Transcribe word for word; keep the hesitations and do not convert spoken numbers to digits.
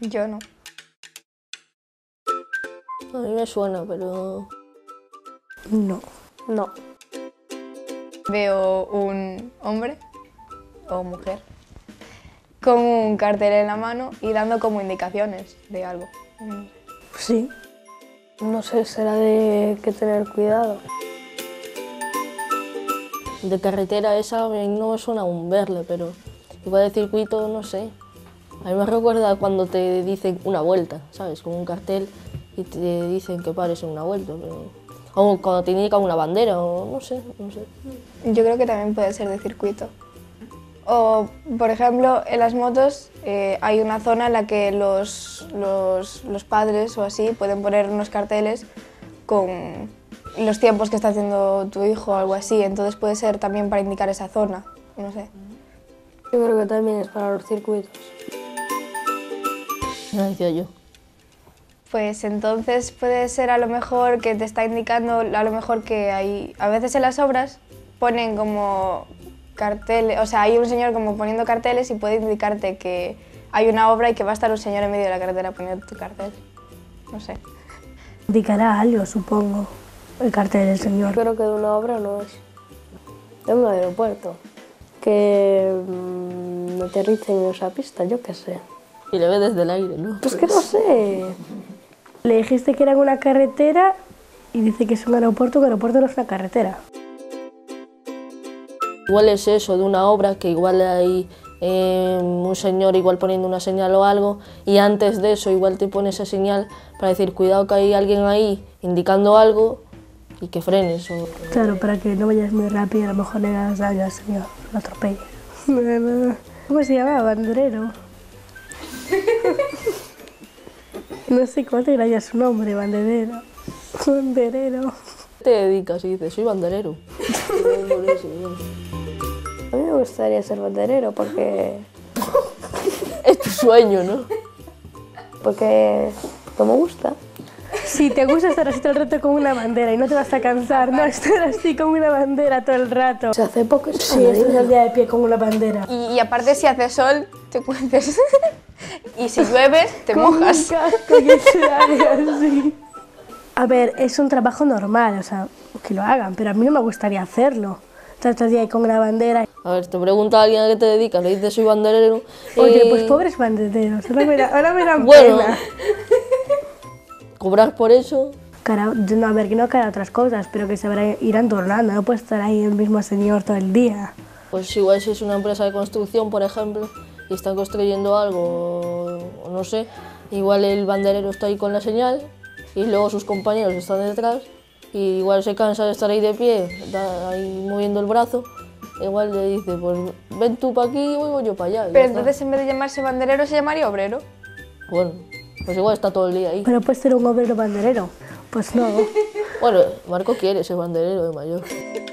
Yo no. A mí me suena, pero... No. No. Veo un hombre o mujer con un cartel en la mano y dando como indicaciones de algo. Pues sí. No sé, será de que tener cuidado. De carretera esa no me suena aún verle, pero igual de circuito, no sé. A mí me recuerda cuando te dicen una vuelta, ¿sabes? Con un cartel y te dicen que pares en una vuelta, pero... O cuando te indica una bandera, o no sé, no sé. Yo creo que también puede ser de circuito. O, por ejemplo, en las motos eh, hay una zona en la que los, los, los padres o así pueden poner unos carteles con los tiempos que está haciendo tu hijo o algo así, entonces puede ser también para indicar esa zona, no sé. Yo creo que también es para los circuitos. No decía yo. Pues entonces puede ser a lo mejor que te está indicando, a lo mejor que hay, a veces en las obras ponen como carteles, o sea, hay un señor como poniendo carteles y puede indicarte que hay una obra y que va a estar un señor en medio de la carretera poniendo tu cartel, no sé. Indicará algo, supongo, el cartel del señor. Yo creo que de una obra no es, de un aeropuerto, que mmm, aterricen en esa pista, yo qué sé. Y le ve desde el aire, ¿no? Pues que no sé. Le dijiste que era una carretera y dice que es un aeropuerto, que el aeropuerto no es una carretera. Igual es eso, de una obra, que igual hay eh, un señor igual poniendo una señal o algo, y antes de eso igual te pone esa señal para decir, cuidado que hay alguien ahí indicando algo y que frenes. O... Claro, para que no vayas muy rápido, a lo mejor le das daño al señor, lo atropelles. ¿Cómo se llama? Banderero. No sé cómo te dirá ya su nombre, banderero. Banderero. Te dedicas y dices, soy banderero. A mí me gustaría ser banderero porque... Es tu sueño, ¿no? Porque no me gusta. Si te gusta estar así todo el rato con una bandera y no te vas a cansar, no estar así con una bandera todo el rato. O sea, hace poco sí, sí estás al día de pie con una bandera. Y, y aparte si hace sol, te cuentes. Y si llueve, te mojas. A ver, es un trabajo normal, o sea, que lo hagan, pero a mí no me gustaría hacerlo. Tratas de ir con una bandera. A ver, te pregunta a alguien a qué te dedicas, le dices soy banderero. Oye, eh... pues pobres bandereros, ahora me, la, ahora me dan bueno, pena. ¿Cobrar por eso? Cara, no, a ver, que no cara otras cosas, pero que se irán tornando, no puede estar ahí el mismo señor todo el día. Pues igual si es una empresa de construcción, por ejemplo, y están construyendo algo, o no sé, igual el banderero está ahí con la señal y luego sus compañeros están detrás y igual se cansa de estar ahí de pie, ahí moviendo el brazo, igual le dice, pues ven tú para aquí y voy yo para allá. Pero entonces en vez de llamarse banderero se llamaría obrero. Bueno, pues igual está todo el día ahí. Pero puede ser un obrero banderero, pues no. Bueno, Marco quiere ser banderero de mayor.